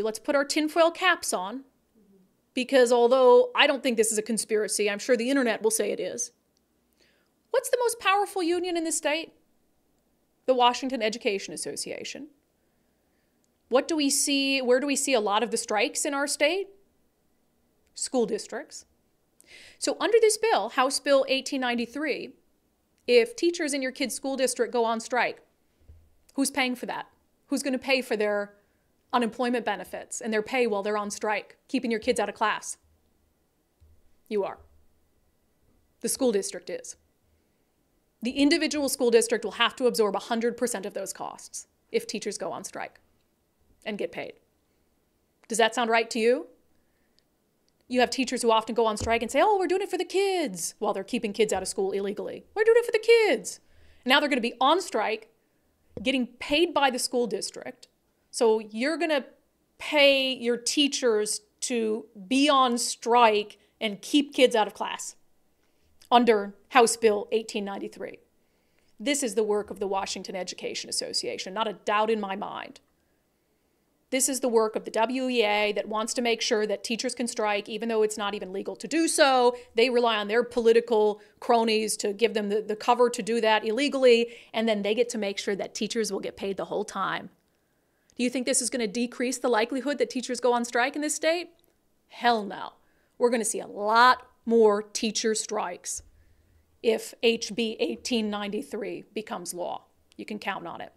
Let's put our tinfoil caps on, because although I don't think this is a conspiracy, I'm sure the internet will say it is. What's the most powerful union in this state? The Washington Education Association. What do we see, where do we see a lot of the strikes in our state? School districts. So under this bill, House Bill 1893, if teachers in your kid's school district go on strike, who's paying for that? Who's going to pay for their unemployment benefits and their pay while they're on strike, keeping your kids out of class? You are. The school district is. The individual school district will have to absorb 100% of those costs if teachers go on strike and get paid. Does that sound right to you? You have teachers who often go on strike and say, oh, we're doing it for the kids, while they're keeping kids out of school illegally. We're doing it for the kids. Now they're going to be on strike, getting paid by the school district. So you're going to pay your teachers to be on strike and keep kids out of class under House Bill 1893. This is the work of the Washington Education Association, not a doubt in my mind. This is the work of the WEA that wants to make sure that teachers can strike even though it's not even legal to do so. They rely on their political cronies to give them the cover to do that illegally, and then they get to make sure that teachers will get paid the whole time. Do you think this is going to decrease the likelihood that teachers go on strike in this state? Hell no. We're going to see a lot more teacher strikes if HB 1893 becomes law. You can count on it.